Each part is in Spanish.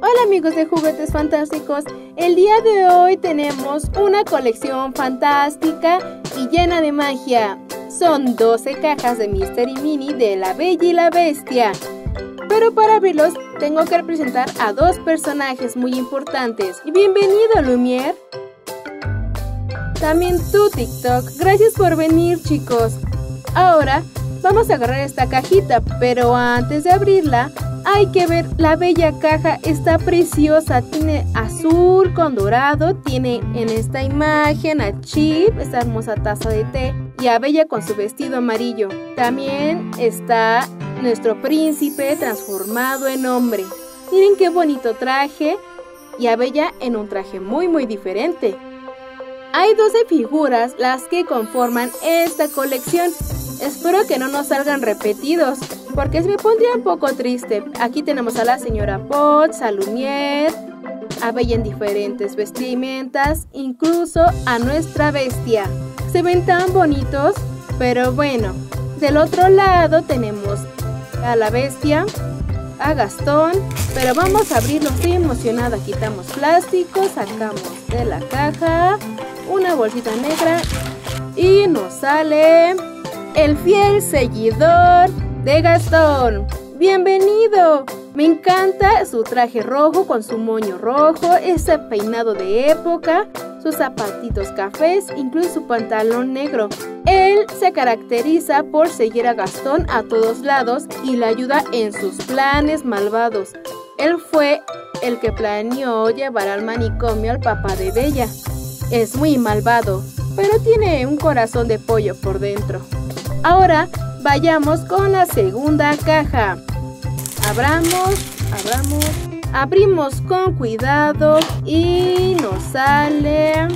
Hola amigos de Juguetes Fantásticos, el día de hoy tenemos una colección fantástica y llena de magia. Son 12 cajas de Mystery Mini de la Bella y la Bestia. Pero para abrirlos tengo que presentar a dos personajes muy importantes. ¡Bienvenido, Lumiere! También tú, TikTok. Gracias por venir, chicos. Ahora vamos a agarrar esta cajita, pero antes de abrirla hay que ver la bella caja. Está preciosa, tiene azul con dorado, tiene en esta imagen a Chip, esta hermosa taza de té, y a Bella con su vestido amarillo. También está nuestro príncipe transformado en hombre. Miren qué bonito traje, y a Bella en un traje muy diferente. Hay 12 figuras las que conforman esta colección. Espero que no nos salgan repetidos, porque me pondría un poco triste. Aquí tenemos a la señora Potts, a Lumiere, a Bella en diferentes vestimentas, incluso a nuestra bestia. Se ven tan bonitos, pero bueno. Del otro lado tenemos a la bestia, a Gastón, pero vamos a abrirlo. Estoy emocionada. Quitamos plástico, sacamos de la caja una bolsita negra y nos sale el fiel seguidor de Gastón. ¡Bienvenido! Me encanta su traje rojo con su moño rojo, ese peinado de época, sus zapatitos cafés, incluso su pantalón negro. Él se caracteriza por seguir a Gastón a todos lados y le ayuda en sus planes malvados. Él fue el que planeó llevar al manicomio al papá de Bella. Es muy malvado, pero tiene un corazón de pollo por dentro. Ahora vayamos con la segunda caja. Abrimos con cuidado y nos sale... A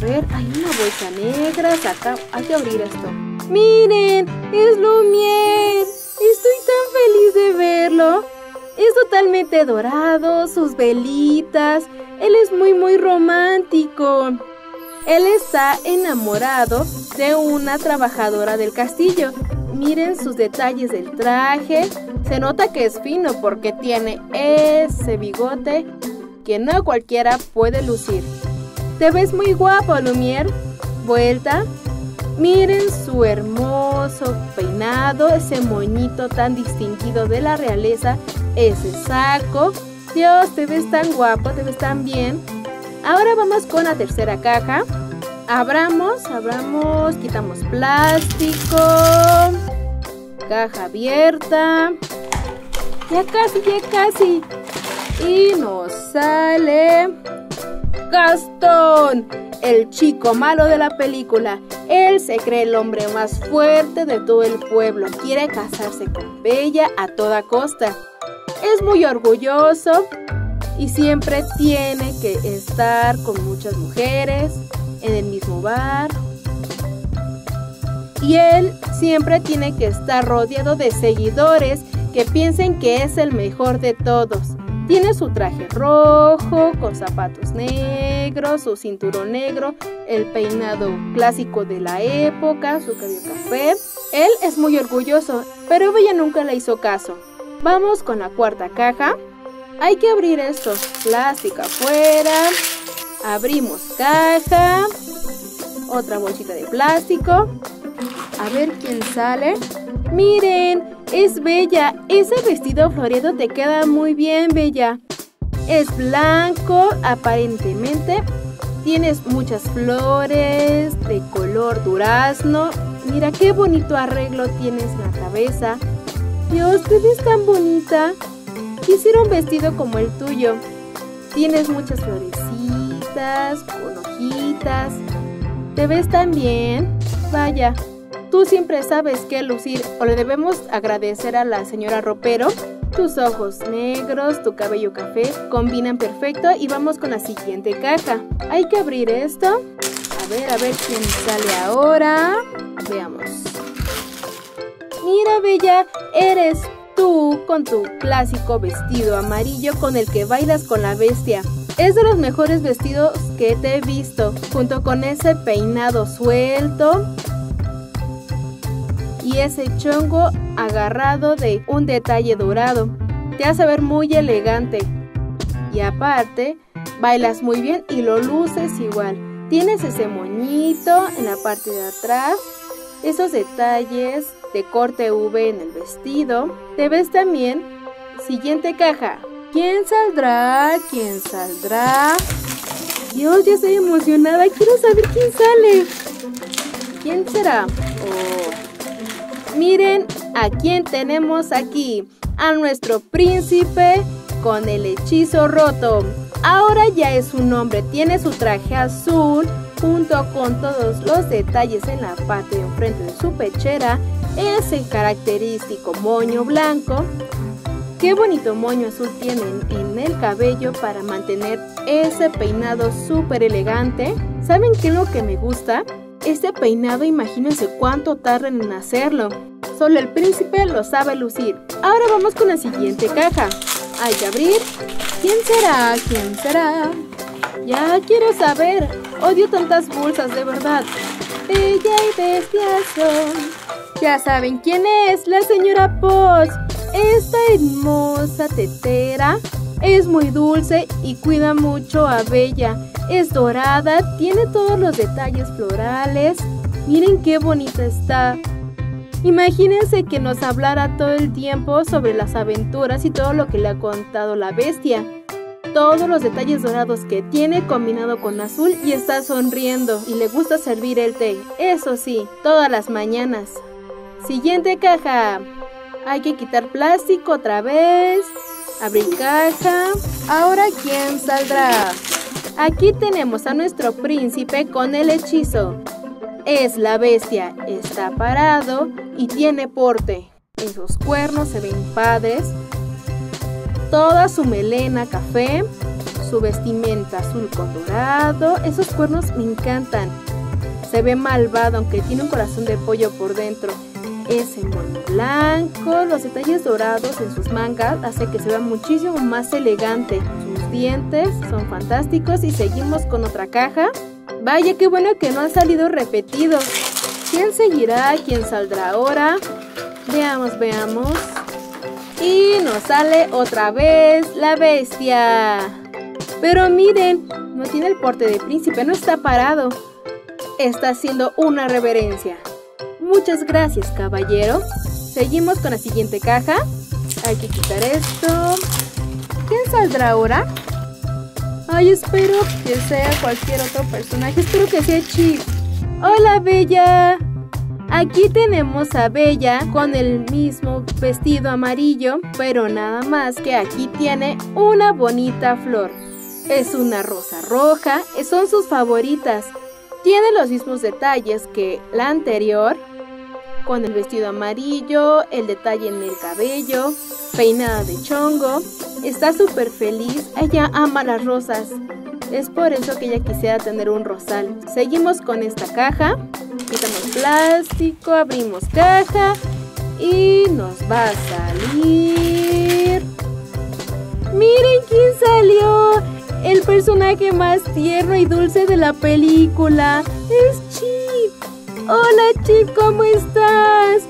ver, hay una bolsa negra, saca... Hay que abrir esto. ¡Miren! ¡Es Lumiere! Estoy tan feliz de verlo. Es totalmente dorado, sus velitas. Él es muy romántico. Él está enamorado de una trabajadora del castillo. Miren sus detalles del traje. Se nota que es fino porque tiene ese bigote que no cualquiera puede lucir. Te ves muy guapo, Lumiere. Vuelta. Miren su hermoso peinado, ese moñito tan distinguido de la realeza, ese saco. Dios, te ves tan guapo, te ves tan bien. Ahora vamos con la tercera caja. Abramos, quitamos plástico. Caja abierta. Ya casi. Y nos sale... Gastón, el chico malo de la película. Él se cree el hombre más fuerte de todo el pueblo. Quiere casarse con Bella a toda costa. Es muy orgulloso y siempre tiene que estar con muchas mujeres en el mismo bar, y él siempre tiene que estar rodeado de seguidores que piensen que es el mejor de todos. Tiene su traje rojo con zapatos negros, su cinturón negro, el peinado clásico de la época, su cabello café. Él es muy orgulloso, pero Bella nunca le hizo caso. Vamos con la cuarta caja. Hay que abrir esto, plástico afuera. Abrimos caja. Otra bolsita de plástico. A ver quién sale. ¡Miren! ¡Es Bella! Ese vestido florido te queda muy bien, Bella. Es blanco, aparentemente. Tienes muchas flores de color durazno. Mira qué bonito arreglo tienes en la cabeza. Dios, te ves tan bonita. Quisiera un vestido como el tuyo. Tienes muchas florecitas, con hojitas. Te ves tan bien. Vaya, tú siempre sabes qué lucir, o le debemos agradecer a la señora Ropero. Tus ojos negros, tu cabello café combinan perfecto. Y vamos con la siguiente caja. Hay que abrir esto. A ver quién sale ahora. Veamos. Mira, Bella, eres tú con tu clásico vestido amarillo con el que bailas con la bestia. Es de los mejores vestidos que te he visto, junto con ese peinado suelto y ese chongo agarrado de un detalle dorado te hace ver muy elegante, y aparte bailas muy bien y lo luces igual. Tienes ese moñito en la parte de atrás, esos detalles de corte V en el vestido. Te ves también. Siguiente caja. ¿Quién saldrá? ¿Quién saldrá? Dios, ya estoy emocionada. Quiero saber quién sale. ¿Quién será? Oh. Miren a quién tenemos aquí. A nuestro príncipe con el hechizo roto. Ahora ya es un hombre. Tiene su traje azul junto con todos los detalles en la parte de enfrente de su pechera. Ese característico moño blanco. Qué bonito moño azul tienen en el cabello para mantener ese peinado súper elegante. ¿Saben qué es lo que me gusta? Este peinado, imagínense cuánto tardan en hacerlo. Solo el príncipe lo sabe lucir. Ahora vamos con la siguiente caja. Hay que abrir. ¿Quién será? ¿Quién será? Ya quiero saber. Odio tantas bolsas, de verdad. Bella y Bestia son. Ya saben quién es, la señora Poz. Esta hermosa tetera es muy dulce y cuida mucho a Bella. Es dorada, tiene todos los detalles florales. Miren qué bonita está. Imagínense que nos hablara todo el tiempo sobre las aventuras y todo lo que le ha contado la bestia. Todos los detalles dorados que tiene combinado con azul, y está sonriendo y le gusta servir el té. Eso sí, todas las mañanas. Siguiente caja. Hay que quitar plástico otra vez. Abrir caja. Ahora, ¿quién saldrá? Aquí tenemos a nuestro príncipe con el hechizo. Es la bestia. Está parado y tiene porte. En sus cuernos se ven padres. Toda su melena café. Su vestimenta azul con dorado. Esos cuernos me encantan. Se ve malvado, aunque tiene un corazón de pollo por dentro. Ese mono blanco, los detalles dorados en sus mangas hace que se vea muchísimo más elegante. Sus dientes son fantásticos. Y seguimos con otra caja. Vaya, qué bueno que no han salido repetidos. ¿Quién seguirá? ¿Quién saldrá ahora? Veamos, veamos. Y nos sale otra vez la bestia. Pero miren, no tiene el porte de príncipe, no está parado. Está haciendo una reverencia. Muchas gracias, caballero. Seguimos con la siguiente caja. Hay que quitar esto. ¿Quién saldrá ahora? Ay, espero que sea cualquier otro personaje. Espero que sea Chip. ¡Hola, Bella! Aquí tenemos a Bella con el mismo vestido amarillo, pero nada más que aquí tiene una bonita flor. Es una rosa roja. Son sus favoritas. Tiene los mismos detalles que la anterior, con el vestido amarillo, el detalle en el cabello, peinada de chongo. Está súper feliz, ella ama las rosas. Es por eso que ella quisiera tener un rosal. Seguimos con esta caja. Quitamos plástico, abrimos caja y nos va a salir... ¡Miren quién salió! El personaje más tierno y dulce de la película es Chip. Hola Chip, ¿cómo estás?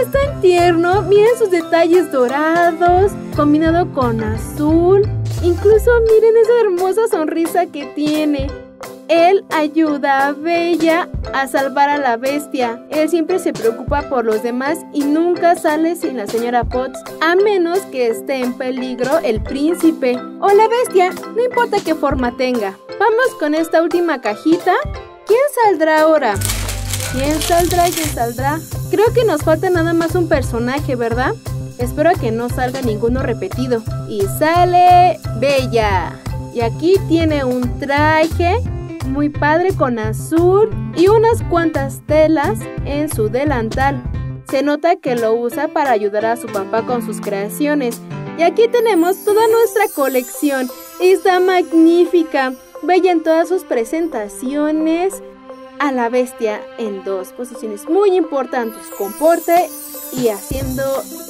Es tan tierno, miren sus detalles dorados, combinado con azul. Incluso miren esa hermosa sonrisa que tiene. Él ayuda a Bella a salvar a la bestia. Él siempre se preocupa por los demás y nunca sale sin la señora Potts, a menos que esté en peligro el príncipe o la bestia, no importa qué forma tenga. Vamos con esta última cajita. ¿Quién saldrá ahora? ¿Quién saldrá? ¿Quién saldrá? Creo que nos falta nada más un personaje, ¿verdad? Espero que no salga ninguno repetido. Y sale Bella. Y aquí tiene un traje muy padre con azul y unas cuantas telas en su delantal. Se nota que lo usa para ayudar a su papá con sus creaciones. Y aquí tenemos toda nuestra colección. Está magnífica. Bella en todas sus presentaciones. A la bestia en dos posiciones muy importantes, con porte y haciendo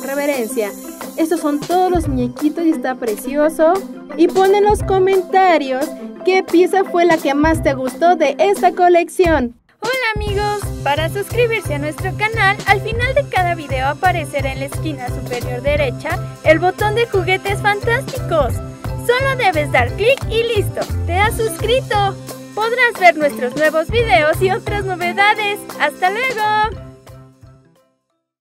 reverencia. Estos son todos los muñequitos y está precioso. Y pon en los comentarios qué pieza fue la que más te gustó de esta colección. Hola amigos, Para suscribirse a nuestro canal, al final de cada video aparecerá en la esquina superior derecha el botón de Juguetes Fantásticos. Solo debes dar clic y listo, te has suscrito. Podrás ver nuestros nuevos videos y otras novedades. ¡Hasta luego!